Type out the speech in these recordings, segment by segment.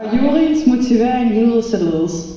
Og juryens motivering lyder således.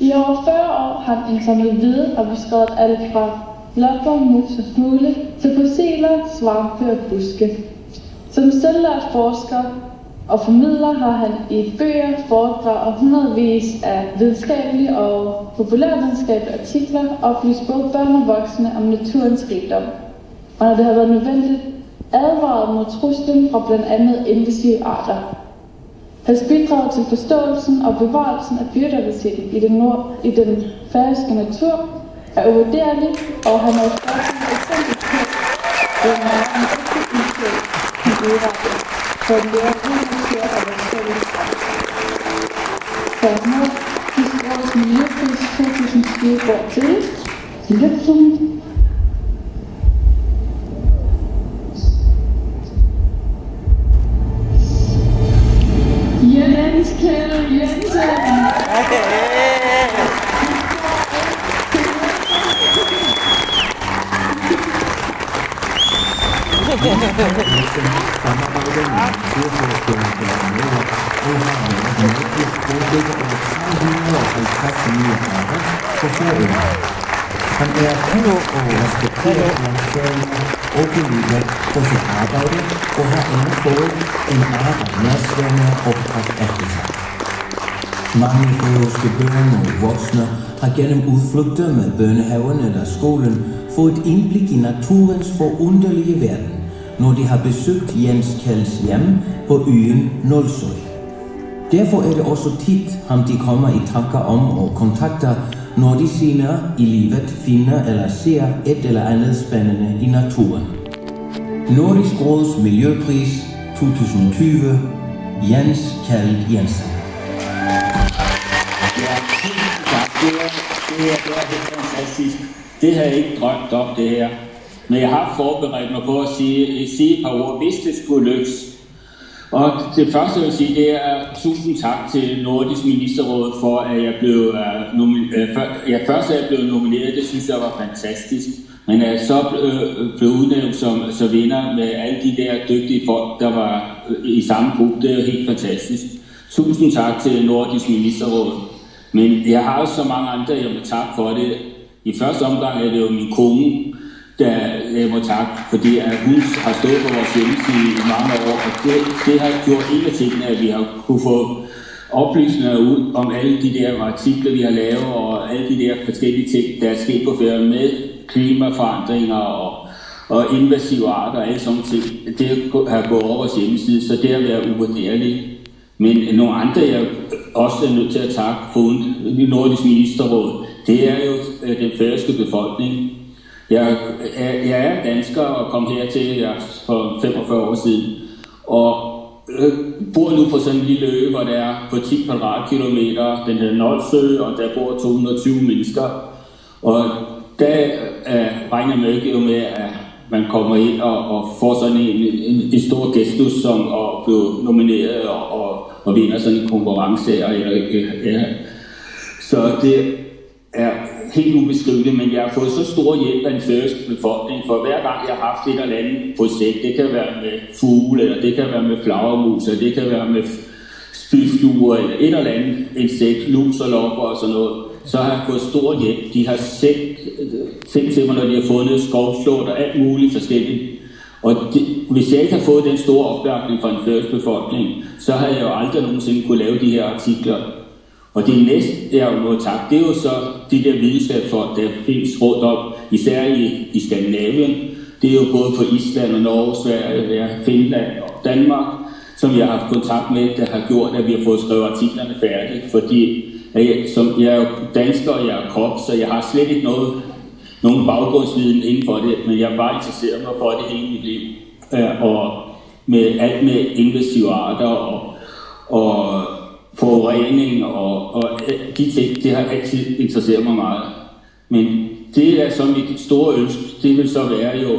I over 40 år har den indsamlet viden og beskrevet alt fra blåbær, mus og fugle til fossiler, svampe og buske. Som selvlært forsker og formidler har han i bøger, foredrag og hundredvis af videnskabelige og populærvidenskabelige artikler oplyst både børn og voksne om naturens rigdom. Og når det har været nødvendigt, advaret mod truslen fra blandt andet invasive arter. Hans bidrag til forståelsen og bevarelsen af biodiversiteten i den færøske natur er uvurderlig, og han er et godt eksempel på, at man er en rigtig udtryk i udrettet, for at lære udrettet og vanskelige for Nordisk Råds Miljøpris 2020 går til Lipsum. Jens Kjeld Jensen. Han er 100 år respekteret af Nólsoy og bevillet på sit arbejde, og har endnu fået en meget nærsværende opdrag efter sig. Mange færøske børn og voksne har gennem udflugter med børnehaverne eller skolen fået et indblik i naturens forunderlige verden, når de har besøgt Jens Kjelds hjem på øen Nólsoy. Derfor er det også tit, ham de kommer i tanker om og kontakter, når de senere i livet finder eller ser et eller andet spændende i naturen. Nordisk Råds Miljøpris 2020, Jens Kjeld Jensen. Ja, tusind tak. Det er fantastisk. Det har jeg ikke drømt om, det her. Men jeg har forberedt mig på at sige et par ord, hvis det skulle lykkes. Og det første, jeg vil sige, det er tusind tak til Nordisk Ministerrådet for, at jeg blev nomineret. Det synes jeg var fantastisk. Men at jeg så blev udnævnt som vinder med alle de der dygtige folk, der var i samme gruppe, det er helt fantastisk. Tusind tak til Nordisk Ministerrådet. Men jeg har også så mange andre, jeg må takke for det. I første omgang er det jo min kone, der jeg må takke, fordi at hun har stået på vores hjemmeside i mange år, og det har gjort en af tingene, at vi har kunne få oplysninger ud om alle de der artikler, vi har lavet, og alle de der forskellige ting, der er sket på Færøerne med klimaforandringer og invasive arter og alle sådan ting. Det har gået over vores hjemmeside, så det har været uvurderligt. Men nogle andre, jeg også er nødt til at takke for Nordisk Ministerråd, det er jo den færøske befolkning. Jeg er dansker og kom hertil for 45 år siden, og bor nu på sådan en lille ø, hvor der er på 10 kvadratkilometer, den hedder Nólsoy, og der bor 220 mennesker. Og der regner man jo med, at man kommer ind og får sådan en stor gestus, som at blive nomineret og vinder sådan en konkurrence . Så det er helt ubeskriveligt, men jeg har fået så stor hjælp af en færøsk befolkning, for hver gang jeg har haft et eller andet projekt, det kan være med fugle, eller det kan være med flagermus, eller det kan være med spyfluer, eller et eller andet insekt, lus og lopper og sådan noget, så har jeg fået stor hjælp. De har sendt til mig, når de har fundet skovflåt og alt muligt forskelligt. Og hvis jeg ikke har fået den store opbakning fra en færøsk befolkning, så har jeg jo aldrig nogensinde kunne lave de her artikler. Og det næste, jeg må takke, det er jo så de der videnskabsfolk, der findes rundt om, især i Skandinavien. Det er jo både på Island og Norge, Sverige, Finland og Danmark, som jeg har haft kontakt med, der har gjort, at vi har fået skrevet artiklerne færdige. Fordi jeg er jo dansker, og jeg er kok, så jeg har slet ikke nogen baggrundsviden inden for det, men jeg var interesseret mig for det hele mit liv. Og med alt med invasive arter og forurening og de ting, det har altid interesseret mig meget. Men det er så mit store ønske, det vil så være jo,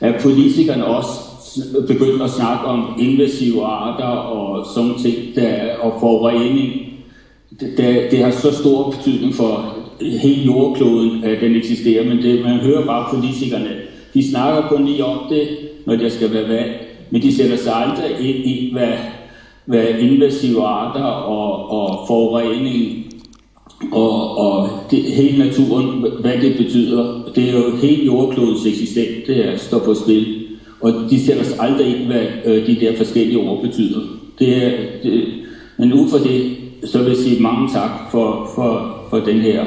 at politikerne også begynder at snakke om invasive arter og sådan ting, og forurening. Det har så stor betydning for hele jordkloden, at den eksisterer, men man hører bare politikerne. De snakker kun lige om det, når der skal være valg, men de sætter sig aldrig ind i, hvad hvad invasive arter og forurening og det, hele naturen, hvad det betyder. Det er jo hele jordklodens eksistens, der står på spil. Og de ser os aldrig ind, hvad de der forskellige ord betyder. Men ud fra det, så vil jeg sige mange tak for den her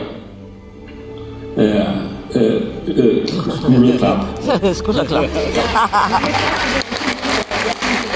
smulderklap. Skulderklap.